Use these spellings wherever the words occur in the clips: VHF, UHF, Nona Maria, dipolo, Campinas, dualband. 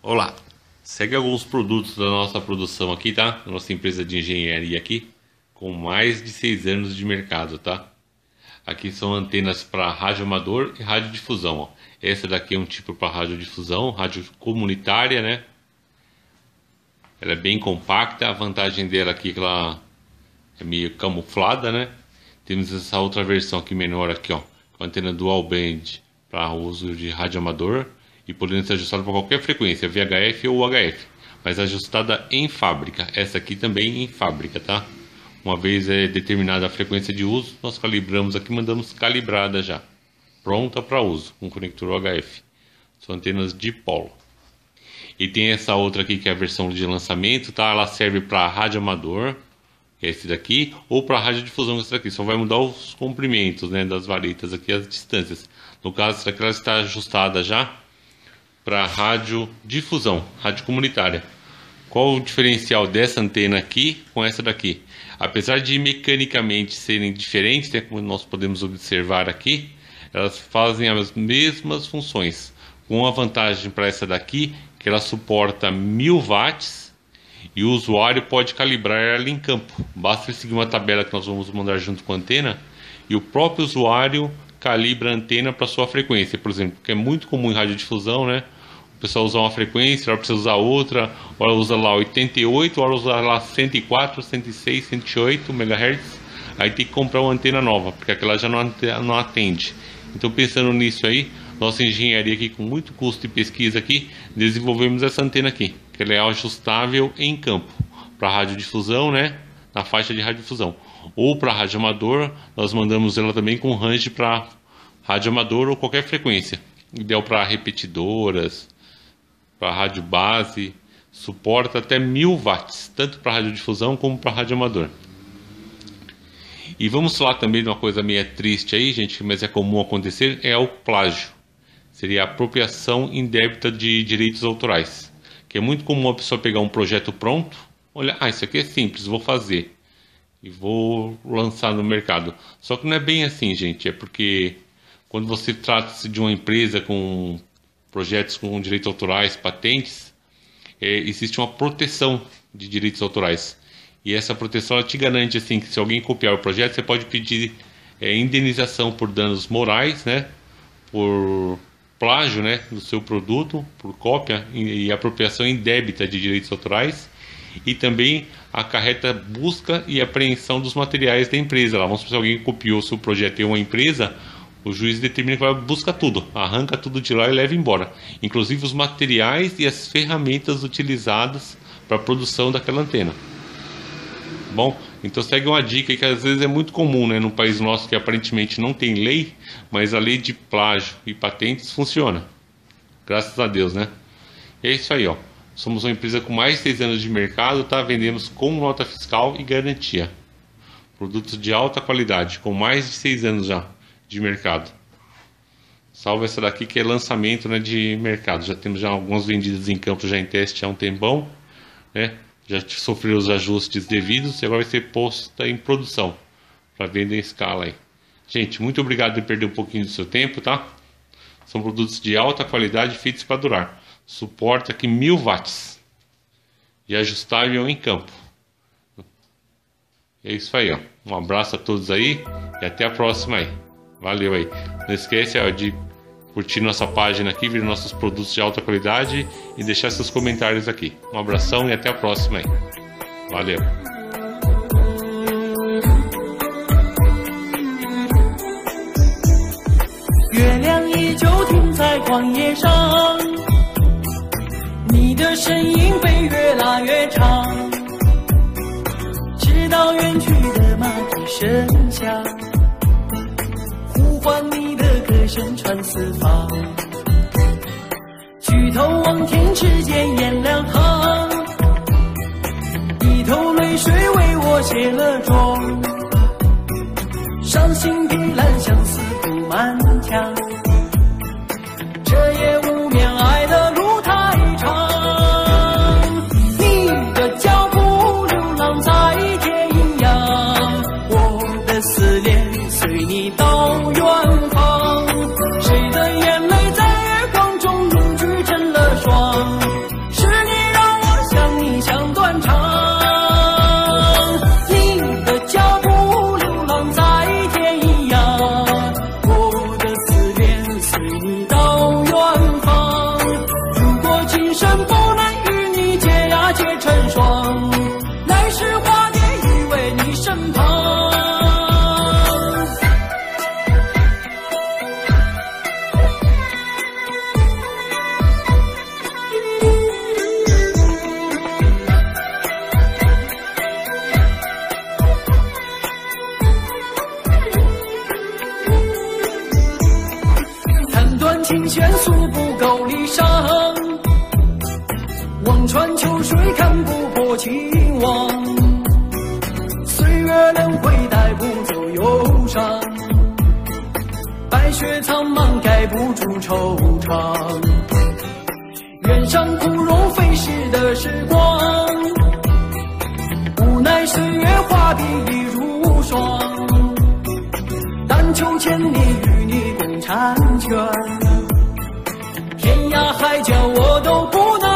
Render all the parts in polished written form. Olá, segue alguns produtos da nossa produção aqui, tá? Nossa empresa de engenharia aqui, com mais de 6 anos de mercado, tá? Aqui são antenas para rádio amador e radiodifusão, ó. Essa daqui é um tipo para radiodifusão, rádio comunitária, né? Ela é bem compacta, a vantagem dela aqui é que ela é meio camuflada, né? Temos essa outra versão aqui menor aqui, ó, com antena dual band para uso de rádio amador e podendo ser ajustada para qualquer frequência, VHF ou UHF, mas ajustada em fábrica. Essa aqui também em fábrica, tá? Uma vez é determinada a frequência de uso, nós calibramos aqui, mandamos calibrada já, pronta para uso, com conector UHF. São antenas dipolo. E tem essa outra aqui que é a versão de lançamento, tá? Ela serve para rádio amador, esse daqui, ou para radiodifusão, esse daqui. Só vai mudar os comprimentos, né, das varetas aqui, as distâncias. No caso, essa aqui ela está ajustada já para radiodifusão, rádio comunitária. Qual o diferencial dessa antena aqui com essa daqui? Apesar de mecanicamente serem diferentes, né, como nós podemos observar aqui, elas fazem as mesmas funções, com a vantagem para essa daqui que ela suporta 1000 watts e o usuário pode calibrar ela em campo. Basta ele seguir uma tabela que nós vamos mandar junto com a antena e o próprio usuário calibra a antena para sua frequência, por exemplo, que é muito comum em radiodifusão, né? O pessoal usa uma frequência, ela precisa usar outra, ela usa lá 88, ela usa lá 104, 106, 108 MHz, aí tem que comprar uma antena nova, porque aquela já não atende. Então, pensando nisso aí, nossa engenharia aqui, com muito custo e pesquisa aqui, desenvolvemos essa antena aqui, que ela é ajustável em campo, para radiodifusão, né, na faixa de radiodifusão, ou para rádio amador. Nós mandamos ela também com range para rádio amador ou qualquer frequência, ideal para repetidoras, para rádio base, suporta até 1000 watts, tanto para radiodifusão como para rádio amador. E vamos falar também de uma coisa meio triste aí, gente, mas é comum acontecer, é o plágio. Seria a apropriação indébita de direitos autorais, que é muito comum a pessoa pegar um projeto pronto, olha, ah, isso aqui é simples, vou fazer e vou lançar no mercado. Só que não é bem assim, gente, é porque quando você trata-se de uma empresa com projetos com direitos autorais, patentes, existe uma proteção de direitos autorais. E essa proteção ela te garante assim que se alguém copiar o projeto, você pode pedir indenização por danos morais, né, por plágio, né, do seu produto, por cópia e apropriação indébita de direitos autorais, e também acarreta busca e apreensão dos materiais da empresa. Lá, vamos supor, se alguém copiou o seu projeto em uma empresa, o juiz determina que vai buscar tudo, arranca tudo de lá e leva embora, inclusive os materiais e as ferramentas utilizadas para a produção daquela antena. Bom, então segue uma dica que às vezes é muito comum, né, num país nosso que aparentemente não tem lei, mas a lei de plágio e patentes funciona, graças a Deus, né? E é isso aí, ó. Somos uma empresa com mais de 6 anos de mercado, tá? Vendemos com nota fiscal e garantia, produtos de alta qualidade, com mais de 6 anos já de mercado. Salvo essa daqui que é lançamento, né, de mercado. Já temos já algumas vendidas em campo já em teste há um tempão, né? Já sofreu os ajustes devidos e agora vai ser posta em produção para venda em escala aí. Gente, muito obrigado por perder um pouquinho do seu tempo, tá? São produtos de alta qualidade feitos para durar. Suporta aqui 1000 watts e ajustável em campo. É isso aí, ó. Um abraço a todos aí e até a próxima aí. Valeu aí. Não esquece, ó, de curtir nossa página aqui, ver nossos produtos de alta qualidade e deixar seus comentários aqui. Um abração e até a próxima aí. Valeu! 生不能与你解呀解成双，来世化蝶依偎你身旁。弹断琴弦诉不够离殇，望穿秋水看不破情网，岁月轮回带不走忧伤，白雪苍茫盖不住惆怅。远山枯荣飞逝的时光，无奈岁月画笔已如霜，但求千里与你共婵娟，天涯海角我都不能。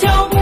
脚步。